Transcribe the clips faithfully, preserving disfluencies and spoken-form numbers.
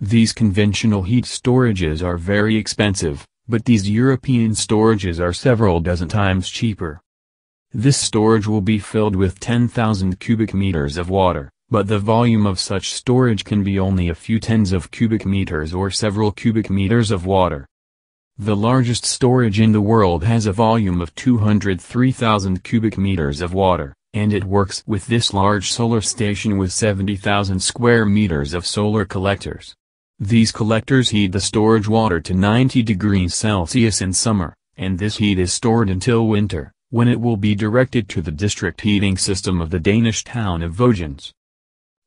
These conventional heat storages are very expensive, but these European storages are several dozen times cheaper. This storage will be filled with ten thousand cubic meters of water, but the volume of such storage can be only a few tens of cubic meters or several cubic meters of water. The largest storage in the world has a volume of two hundred three thousand cubic meters of water, and it works with this large solar station with seventy thousand square meters of solar collectors. These collectors heat the storage water to ninety degrees Celsius in summer, and this heat is stored until winter, when it will be directed to the district heating system of the Danish town of Vojens.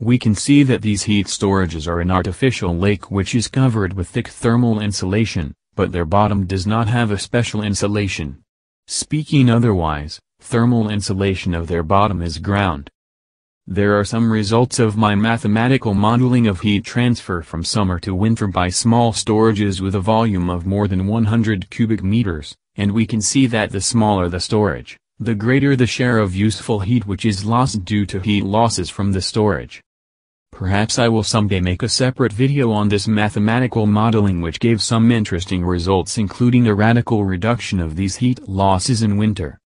We can see that these heat storages are an artificial lake which is covered with thick thermal insulation, but their bottom does not have a special insulation. Speaking otherwise, thermal insulation of their bottom is ground. There are some results of my mathematical modeling of heat transfer from summer to winter by small storages with a volume of more than one hundred cubic meters, and we can see that the smaller the storage, the greater the share of useful heat which is lost due to heat losses from the storage. Perhaps I will someday make a separate video on this mathematical modeling which gave some interesting results, including a radical reduction of these heat losses in winter.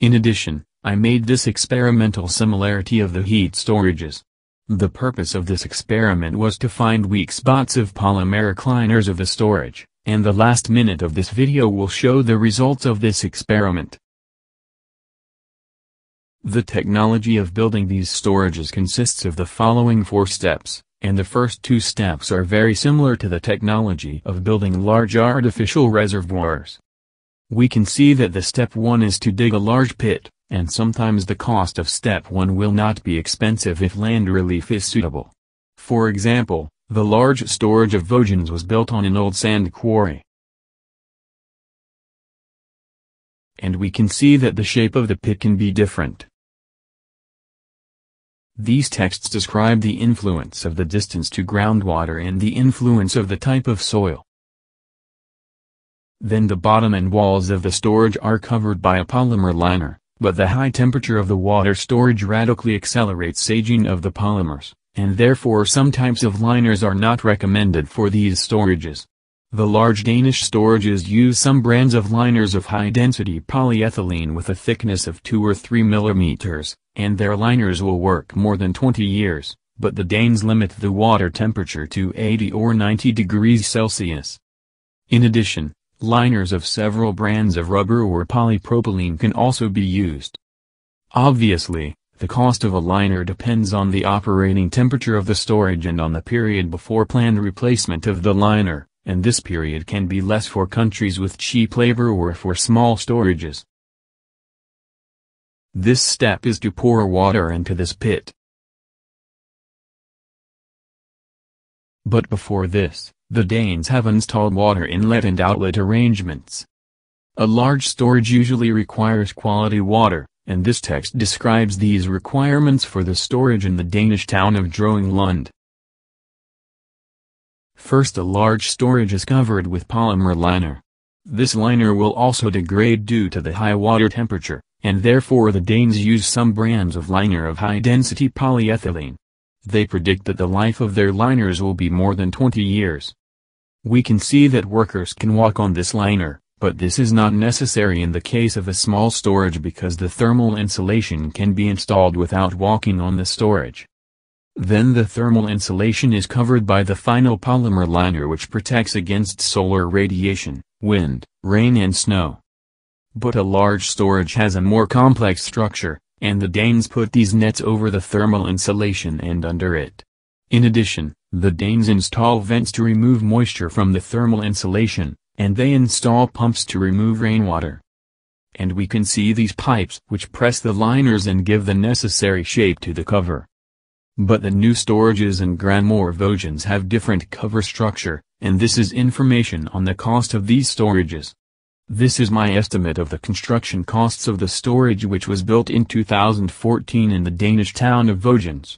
In addition, I made this experimental similarity of the heat storages. The purpose of this experiment was to find weak spots of polymeric liners of the storage, and the last minute of this video will show the results of this experiment. The technology of building these storages consists of the following four steps, and the first two steps are very similar to the technology of building large artificial reservoirs. We can see that the step one is to dig a large pit, and sometimes the cost of step one will not be expensive if land relief is suitable. For example, the large storage of Vojens was built on an old sand quarry. And we can see that the shape of the pit can be different. These texts describe the influence of the distance to groundwater and the influence of the type of soil. Then the bottom and walls of the storage are covered by a polymer liner, but the high temperature of the water storage radically accelerates aging of the polymers, and therefore some types of liners are not recommended for these storages. The large Danish storages use some brands of liners of high-density polyethylene with a thickness of two or three millimeters, and their liners will work more than twenty years, but the Danes limit the water temperature to eighty or ninety degrees Celsius. In addition, liners of several brands of rubber or polypropylene can also be used. Obviously, the cost of a liner depends on the operating temperature of the storage and on the period before planned replacement of the liner, and this period can be less for countries with cheap labor or for small storages. This step is to pour water into this pit. But before this, the Danes have installed water inlet and outlet arrangements. A large storage usually requires quality water, and this text describes these requirements for the storage in the Danish town of Dronninglund. First, a large storage is covered with polymer liner. This liner will also degrade due to the high water temperature, and therefore the Danes use some brands of liner of high-density polyethylene. They predict that the life of their liners will be more than twenty years. We can see that workers can walk on this liner, but this is not necessary in the case of a small storage because the thermal insulation can be installed without walking on the storage. Then the thermal insulation is covered by the final polymer liner which protects against solar radiation, wind, rain and snow. But a large storage has a more complex structure, and the Danes put these nets over the thermal insulation and under it. In addition, the Danes install vents to remove moisture from the thermal insulation, and they install pumps to remove rainwater. And we can see these pipes which press the liners and give the necessary shape to the cover. But the new storages in Granmore Vojens have different cover structure, and this is information on the cost of these storages. This is my estimate of the construction costs of the storage which was built in two thousand fourteen in the Danish town of Vojens.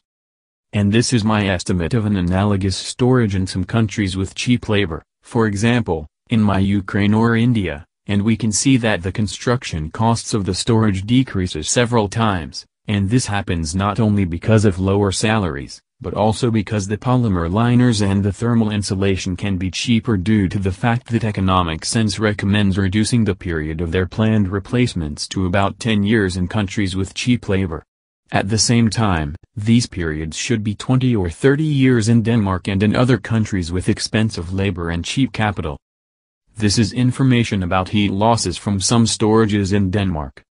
And this is my estimate of an analogous storage in some countries with cheap labor, for example, in my Ukraine or India, and we can see that the construction costs of the storage decreases several times, and this happens not only because of lower salaries, but also because the polymer liners and the thermal insulation can be cheaper due to the fact that economic sense recommends reducing the period of their planned replacements to about ten years in countries with cheap labor. At the same time, these periods should be twenty or thirty years in Denmark and in other countries with expensive labor and cheap capital. This is information about heat losses from some storages in Denmark.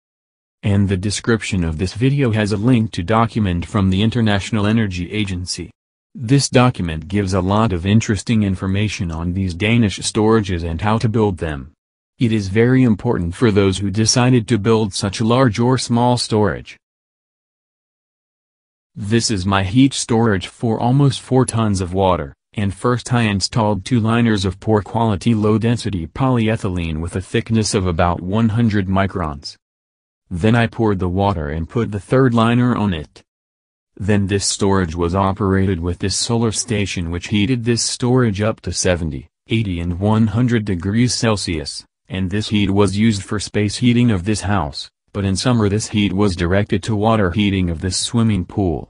And the description of this video has a link to document from the International Energy Agency. This document gives a lot of interesting information on these Danish storages and how to build them. It is very important for those who decided to build such a large or small storage. This is my heat storage for almost four tons of water, and first I installed two liners of poor quality low-density polyethylene with a thickness of about one hundred microns. Then I poured the water and put the third liner on it. Then this storage was operated with this solar station which heated this storage up to seventy, eighty and one hundred degrees Celsius, and this heat was used for space heating of this house, but in summer this heat was directed to water heating of this swimming pool.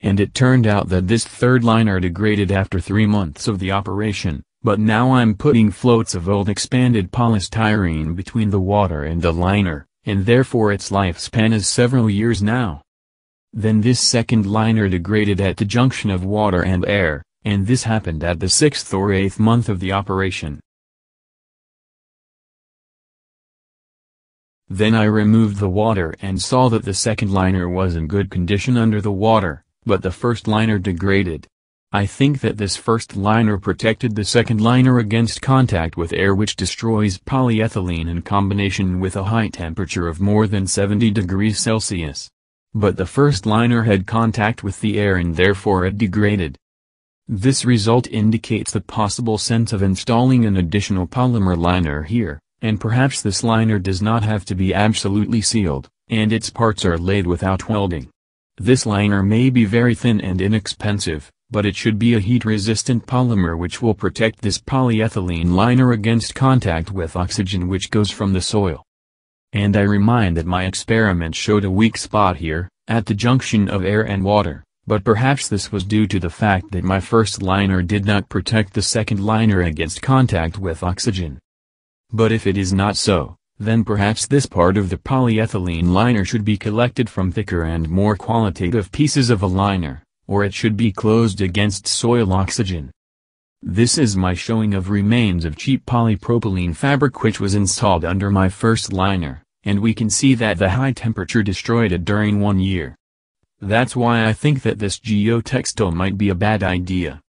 And it turned out that this third liner degraded after three months of the operation. But now I'm putting floats of old expanded polystyrene between the water and the liner, and therefore its lifespan is several years now. Then this second liner degraded at the junction of water and air, and this happened at the sixth or eighth month of the operation. Then I removed the water and saw that the second liner was in good condition under the water, but the first liner degraded. I think that this first liner protected the second liner against contact with air, which destroys polyethylene in combination with a high temperature of more than seventy degrees Celsius. But the first liner had contact with the air and therefore it degraded. This result indicates the possible sense of installing an additional polymer liner here, and perhaps this liner does not have to be absolutely sealed, and its parts are laid without welding. This liner may be very thin and inexpensive, but it should be a heat-resistant polymer which will protect this polyethylene liner against contact with oxygen which goes from the soil. And I remind that my experiment showed a weak spot here, at the junction of air and water, but perhaps this was due to the fact that my first liner did not protect the second liner against contact with oxygen. But if it is not so, then perhaps this part of the polyethylene liner should be collected from thicker and more qualitative pieces of a liner, or it should be closed against soil oxygen. This is my showing of remains of cheap polypropylene fabric which was installed under my first liner, and we can see that the high temperature destroyed it during one year. That's why I think that this geotextile might be a bad idea.